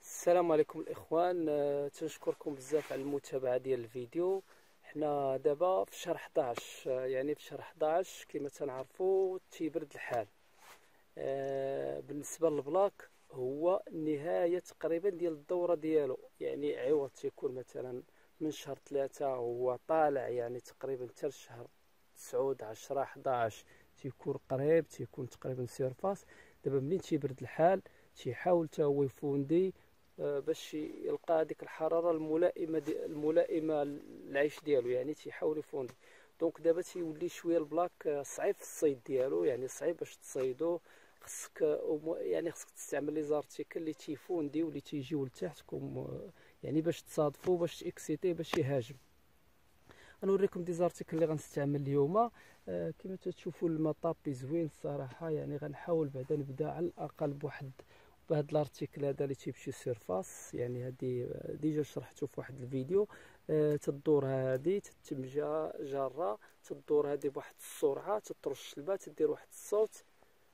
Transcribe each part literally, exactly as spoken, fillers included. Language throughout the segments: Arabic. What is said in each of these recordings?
السلام عليكم الاخوان، تنشكركم بزاف على المتابعه ديال الفيديو. حنا دابا في شهر حداش، يعني في شهر حداش كما تنعرفوا تيبرد الحال. بالنسبه للبلاك هو النهايه تقريبا ديال الدوره ديالو، يعني عوض تيكون مثلا من شهر ثلاثة هو طالع، يعني تقريبا حتى شهر تسعة عشرة حداش تيكون قريب، تيكون تقريبا سيرفاس. دابا ملي تيبرد الحال تيحاول حتى هو يفوندي باش يلقى هذيك الحراره الملائمه دي الملائمه للعيش ديالو، يعني تيحاول يفوندي. دونك دابا تيولي شويه البلاك صعيب في الصيد ديالو، يعني صعيب باش تصيدو، خصك يعني خصك تستعمل لي زارتيكل اللي تيفوندي واللي تيجيو لتحتكم، يعني باش تصادفوا باش تيكسيتي باش يهاجم. غنوريكم دي زارتيكل اللي غنستعمل اليوم. كما تشوفوا المطابي زوين الصراحه، يعني غنحاول بعدا نبدا على الاقل بواحد بهاد الارتيكل هذا اللي تيمشي سيرفاس، يعني هادي ديجا شرحته في واحد الفيديو. أه تدور هادي تتمجا جاره، تدور هادي بواحد السرعه، تترش البا، تدير واحد الصوت،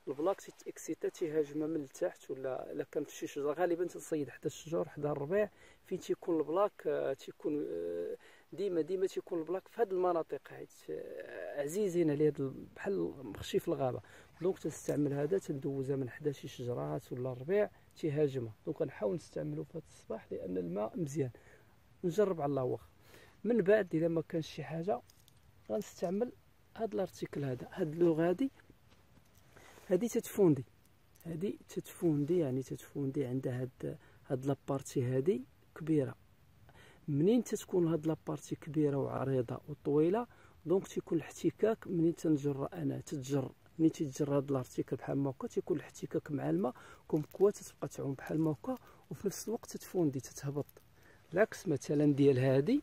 البلاك تيكسيتا تيهاجمها من التحت، ولا الا كان في شي شجره غالبا تنصيد حدا الشجر حدا الربيع فين تيكون البلاك. أه تيكون ديما ديما تيكون البلاك في هاد المناطق، حيت عزيزين عليه بحال مخشي في الغابه. دونك تنستعمل هذا، تندوزها من حدا شي شجرات ولا الربيع تيهاجمها. دونك غنحاول نستعملو في هاد الصباح لان الماء مزيان، نجرب على الله واخا. من بعد الا ما كانش شي حاجه غنستعمل هاد الارتيكل هذا، هاد اللوغ هادي هادي تتفوندي، هادي تتفوندي، يعني تتفوندي عندها هاد هاد لابارتي هادي كبيره. منين تتكون هاد لابارتي كبيره وعريضه وطويله، دونك تيكون الاحتكاك. منين تنجر انا تتجر ملي تيتجر هاد الارتيكل بحال ما هكا تيكون الاحتكاك مع الماء، كوم كوا تتبقى تعوم بحال ما هكا، وفي نفس الوقت تتفوندي تتهبط. العكس مثلا ديال هادي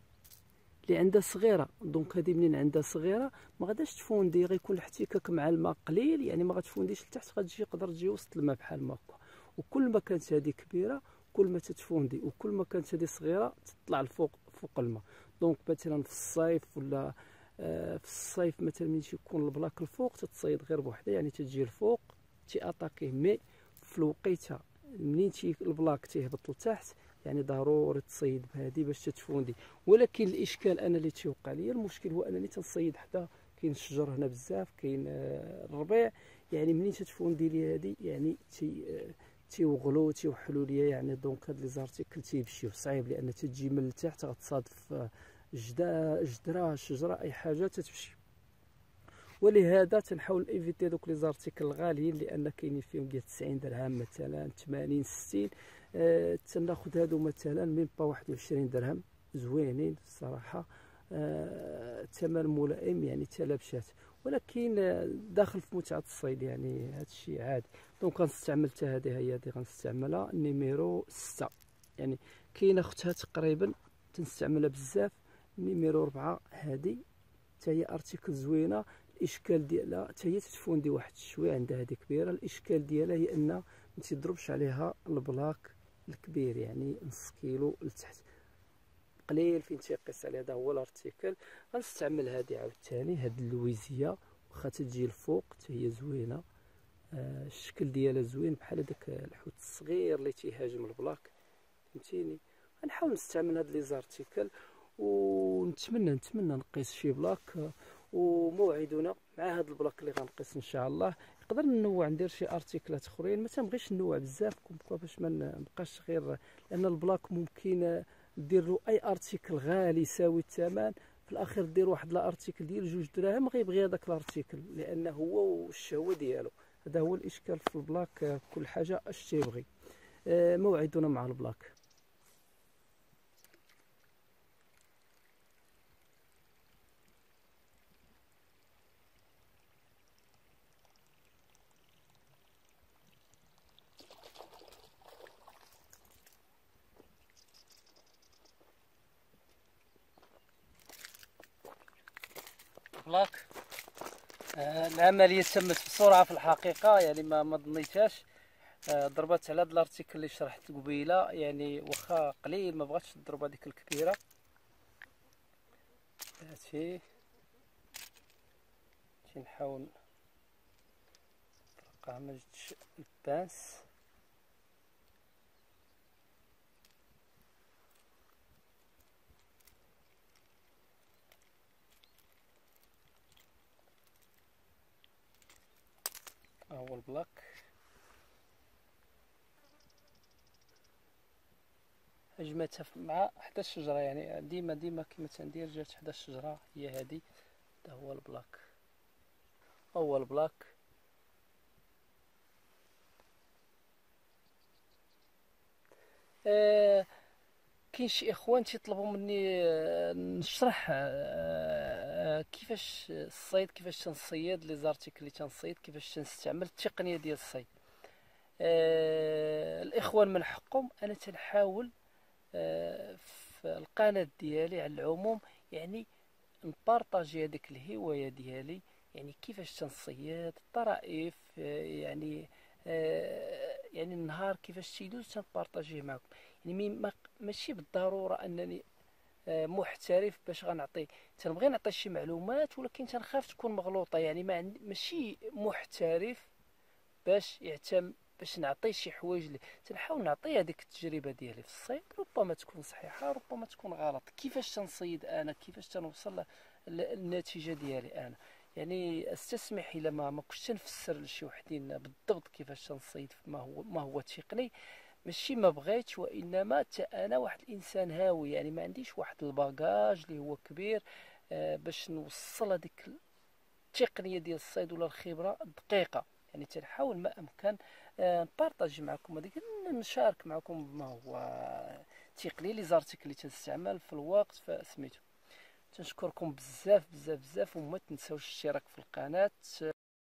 اللي عندها صغيره، دونك هادي منين عندها صغيره ما غاداش تفوندي، غيكون الاحتكاك مع الماء قليل، يعني ما غاتفونديش لتحت، غتجي تقدر تجي وسط الماء بحال ما هكا. وكل ما كانت هادي كبيره كل ما تتفوندي، وكل ما كانت هادي صغيره تطلع لفوق فوق الماء. دونك مثلا في الصيف ولا في الصيف مثلا ملي تيكون البلاك الفوق تتصيد غير بوحده، يعني تتجي الفوق تيأطاكيه. مي في الوقيته منين تي البلاك تيهبط لتحت، يعني ضروري تصيد بهادي باش تتفوندي. ولكن الاشكال انا اللي تيوقع ليا، المشكل هو انني تنصيد حدا كاين الشجر هنا بزاف، كاين الربيع، يعني منين تتفوندي لي هادي يعني تي تيوغلو تيوحلوا ليا، يعني دونك هاد لي زارتيكل تيمشيو صعيب لان تتجي من التحت غتصادف جدا جدرة شجرة اي حاجة تتمشي. ولهذا تنحاول ايفيتي دوك لي زارتيكل الغاليين لان كاينين فيهم ديال تسعين درهم مثلا ثمانين ستين. أه تناخد هادو مثلا من با واحد وعشرين درهم، زوينين الصراحة، أه ثمن ملائم، يعني تلبشات، ولكن داخل في متعة الصيد، يعني هادشي عادي. دونك غنستعمل تا هادي، هي هادي غنستعملها نيميرو ستة، يعني كاينة اختها تقريبا تنستعملها بزاف نيميرو ربعة. هادي حتى هي ارتيكل زوينه، الاشكال ديالها حتى هي تتفوندي واحد شويه، عندها هذه كبيره. الاشكال ديالها هي ان ما تيضربش عليها البلاك الكبير، يعني نص كيلو لتحت قليل فين تيقيس عليه. هذا هو الارتيكل. غنستعمل هذه عاوتاني، هاد اللويزيه واخا تجي الفوق حتى هي زوينه، آه الشكل ديالها زوين بحال داك الحوت الصغير اللي تيهاجم البلاك، فهمتيني. غنحاول نستعمل هاد لي زارتيكل ونتمنى نتمنى نقيس شي بلاك. وموعدنا مع هاد البلاك اللي غنقيس ان شاء الله، نقدر ننوع ندير شي ارتيكلات اخرين، ما تنبغيش ننوع بزاف كومبوا باش ما نبقاش غير، لان البلاك ممكن دير له اي ارتيكل غالي يساوي الثمن، في الاخير دير واحد الارتيكل ديال جوج دراهم غيبغي هذاك الارتيكل لانه هو والشهوه ديالو. هذا هو الاشكال في البلاك، كل حاجه اش تيبغي. موعدنا مع البلاك. بلاك آه العمليه تمت بسرعه في الحقيقه، يعني ما ما ظنيتهاش. آه ضربت على هاد الارتيكل اللي شرحت قبيله، يعني واخا قليل ما بغاتش تضرب هذيك الكبيره. هاتي نحاول عملت الباس هو البلاك. هجمتها مع حدا الشجره، يعني ديما ديما كما تندير جات حدا الشجره هي هذه. هذا هو البلاك، هو البلاك آه كاين شي اخوان تيطلبوا مني آه نشرح آه كيفاش الصيد، كيفاش تنصيد، لي زارتيكل اللي تنصيد، كيفاش تنستعمل التقنيه ديال الصيد. آه الاخوان من حقهم. انا تنحاول آه في القناه ديالي على العموم يعني نبارطاجي هذيك الهوايه ديالي، يعني كيفاش تنصيد، الطرائف آه يعني آه يعني النهار كيفاش تيدوز تنبارطاجيه معكم. يعني ماشي بالضروره انني محترف باش غنعطي، تنبغي نعطي شي معلومات ولكن تنخاف تكون مغلوطه. يعني ما ماشي محترف باش يعتم باش نعطي شي حوايج، اللي تنحاول نعطي هذيك التجربه ديالي في الصيد، ربما تكون صحيحه ربما تكون غلط. كيفاش تنصيد انا، كيفاش تنوصل للنتيجه ديالي انا. يعني استسمح الى ما ما كنتش نفسر لشي وحدين بالضبط كيفاش تنصيد، ما هو ما هو تقني، ماشي ما بغيتش، وانما انا واحد الانسان هاوي، يعني ما عنديش واحد الباجاج اللي هو كبير آه باش نوصل هذيك التقنيه ديال الصيد ولا الخبره الدقيقه. يعني تنحاول ما امكن آه نبارطاج معكم هذيك، نشارك معكم بما هو تقني، لي زارتيكل اللي تنستعمل في الوقت فسميتو. تنشكركم بزاف بزاف بزاف، وما تنساوش الاشتراك في القناه.